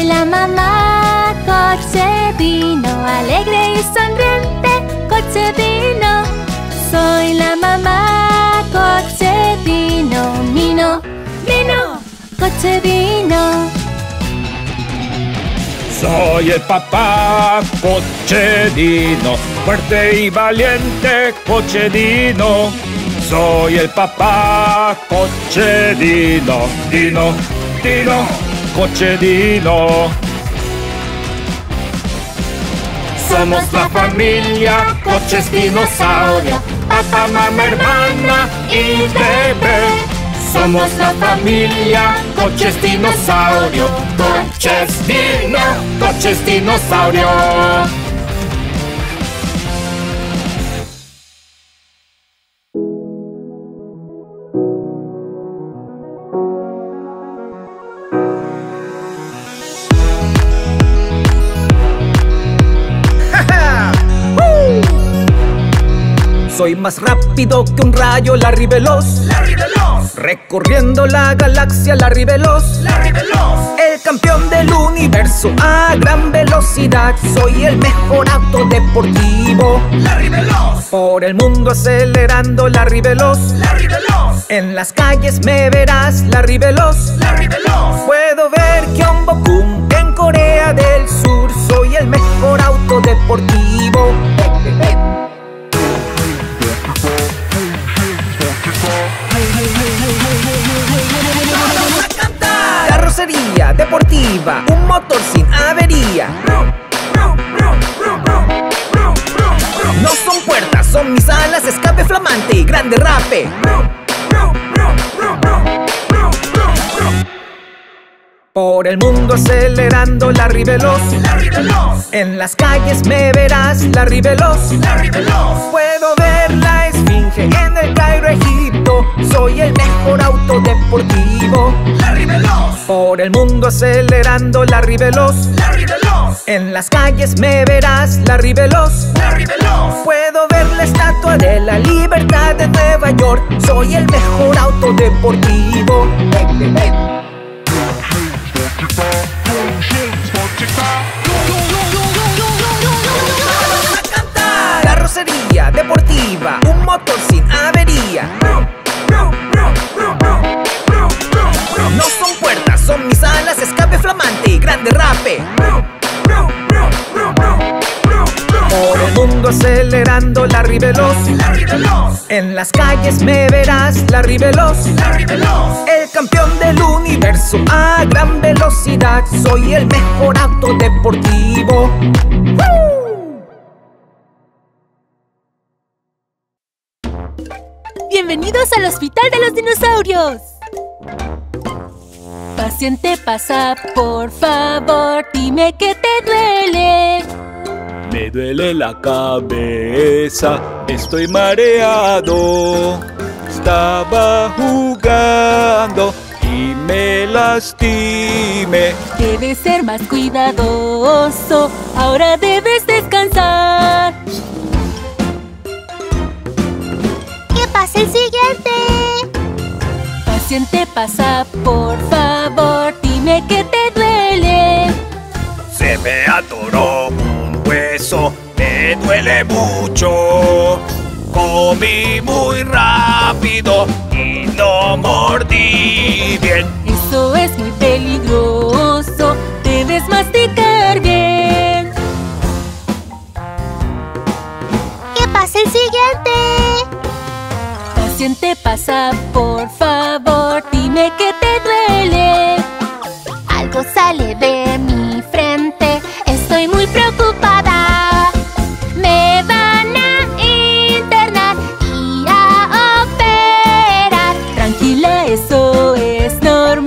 y la mamá. Cort se vino, alegre y sonriente. Cort se vino, soy la mamá. Cort se vino, vino, vino. Cort se vino. Soy el papá Cochedino, fuerte y valiente Cochedino. Soy el papá Cochedino, Dino, Dino, Cochedino. Somos la familia Coches Dinosaurio, papá, mamá, hermana y bebé. Somos la familia Coches Dinosaurio, Coches Dino, Coches Dinosaurio. Soy más rápido que un rayo, Larry Veloz. Larry Veloz. Recorriendo la galaxia, Larry Veloz. Larry Veloz. El campeón del universo a gran velocidad. Soy el mejor auto deportivo, Larry Veloz. Por el mundo acelerando, Larry Veloz. Larry Veloz. En las calles me verás, Larry Veloz. Larry Veloz. Puedo ver Gyeongbokgung en Corea del Sur. Soy el mejor auto deportivo. Carrocería deportiva, un motor sin avería. No son puertas, son mis alas, escape flamante y gran derrape. Por el mundo acelerando, Larry Veloz. Larry Veloz. En las calles me verás, Larry Veloz. Larry Veloz. Puedo ver la esfinge en el Cairo, Egipto. Soy el mejor auto deportivo, Larry Veloz. Por el mundo acelerando, Larry Veloz. Larry Veloz. En las calles me verás, Larry Veloz. Larry Veloz. Puedo ver la estatua de la libertad de Nueva York. Soy el mejor auto deportivo. Carrocería deportiva, un motor sin avería. No son puertas, son mis alas, escape flamante y gran derrape. Por el mundo acelerando, Larry Veloz. Larry Veloz. En las calles me verás, Larry Veloz. Larry Veloz. El campeón del universo a gran velocidad. Soy el mejor auto deportivo. ¡Woo! Bienvenidos al Hospital de los Dinosaurios. Paciente, pasa, por favor, dime que te duele. Me duele la cabeza, estoy mareado. Estaba jugando y me lastimé. Debes ser más cuidadoso, ahora debes descansar. ¡Que pase el siguiente! Paciente, pasa, por favor, dime que te duele. Se me atoró un hueso, me duele mucho. Comí muy rápido y no mordí bien. Eso es muy peligroso, debes masticar bien. ¿Qué pasa el siguiente? Paciente, pasa, por favor, dime que te duele. Algo sale de mi frente, estoy muy preocupada. Me van a internar y a operar. Tranquila, eso es normal.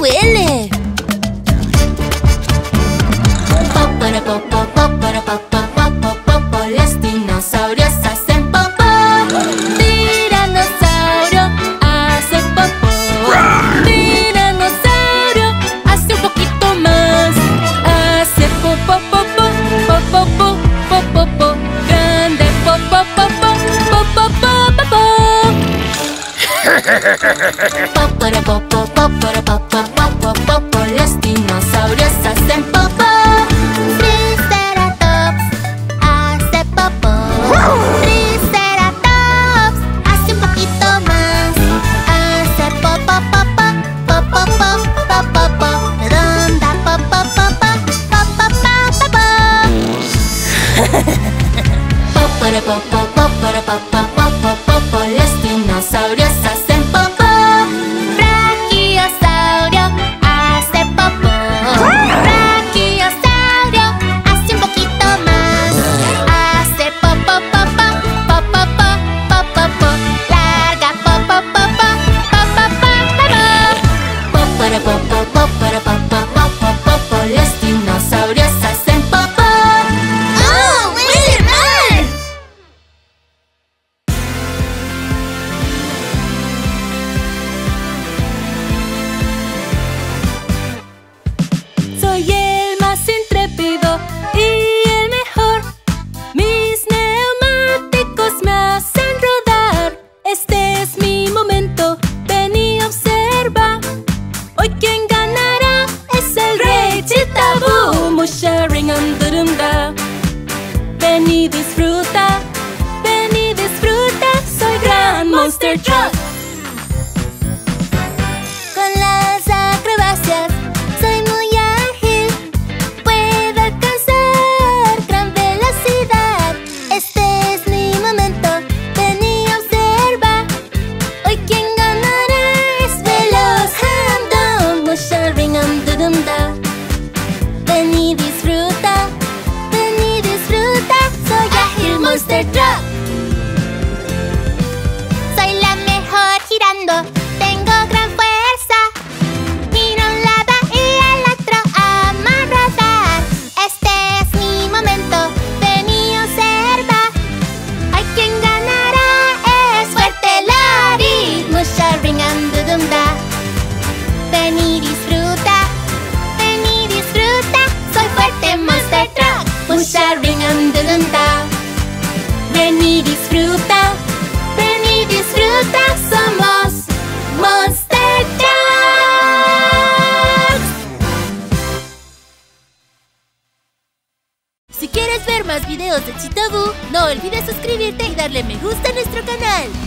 huele. Los dinosaurios hacen popó. Tiranosaurio hace popó. Tiranosaurio hace un poquito más. Hace popó, popó, popó, popó, popó, popó. Grande popó, popó, popó, popó, popó. Popó, popó, popó, popó, popó, popó. Los dinosaurios hacen popó. Los dinosaurios hacen popó. Brachiosaurio hace popó. Brachiosaurio hace un poquito más. Hace popó, popó, popó, popó, popó. Larga popó, popó, popó, popó, popó. Popó, popó, popó, popó, popó. Los dinosaurios hacen popó. Ven y disfruta, soy Gran Monster Jam. Con las acrobacias soy muy ágil, puedo alcanzar gran velocidad. Este es mi momento, ven y observa. Hoy quien ganará es Veloz. Monster Jam, dum dum da. Ven y disfruta. Monster Jam. Soy la mejor girando, tengo gran fuerza. Giro a un lado y al otro a más rodar. Este es mi momento, ven y observa. Hay quien ganará es fuerte Larry. Monster Jam, dum dum da. Ven y disfruta, ven y disfruta. Soy fuerte Monster Jam. Monster Jam, dum dum da. Ven y disfruta, somos Monster Jam. Si quieres ver más videos de Chitabú, no olvides suscribirte y darle me gusta a nuestro canal.